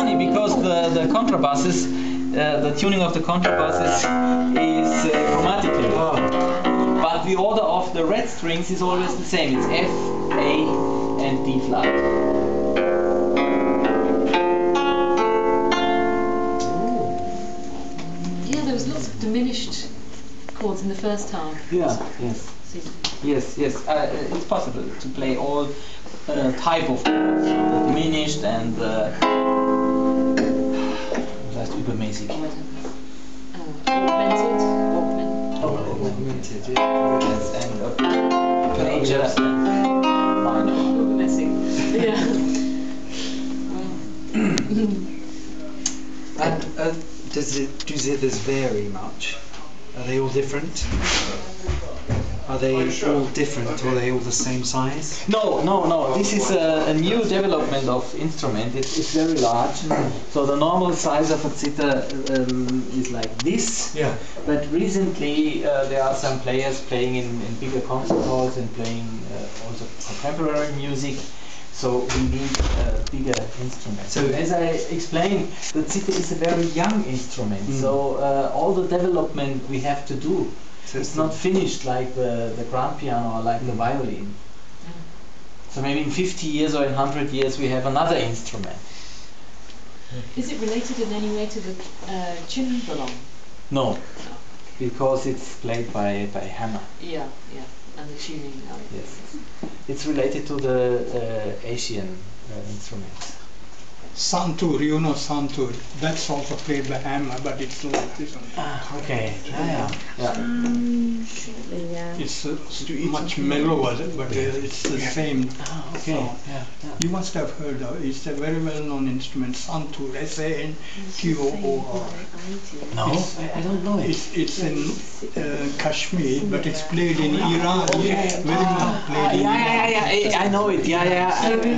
funny because the contrabasses, the tuning of the contrabasses is chromatically. Oh. But the order of the red strings is always the same. It's F, A, and D flat. Diminished chords in the first half. Yeah, yes. See. Yes, yes. It's possible to play all type of chords, diminished and that's uber basic. Augmented, yeah. Yes, and major and minor. Uber basic. Yeah. Do zithers vary much? Are they all different? Are they all different, or are they all the same size? No, no, no. This is a new development of instrument. It's very large. So the normal size of a zither is like this. Yeah. But recently there are some players playing in bigger concert halls and playing also contemporary music. So we need a bigger instrument. So as I explained, the zither is a very young instrument. Mm. So all the development we have to do, so it's not finished like the grand piano or like the violin. Yeah. So maybe in 50 years or in 100 years we have another instrument. Is it related in any way to the chimbalong? No, because it's played by hammer. Yeah, yeah. And the tuning now. Yes. It's related to the Asian instruments. Santoor, you know Santoor. That's also played by hammer, but it's like this one. Ah, okay. Yeah, yeah. Yeah. It's much mellower, but it's the same. Ah, okay. So yeah, yeah. You must have heard of it. It's a very well-known instrument, Santoor, S-A-N-T-O-O-R. No, I don't know it. It's in Kashmir, but it's played in Iran. Okay. Very much played in Iran. Yeah, yeah, yeah. I know it. Yeah, yeah.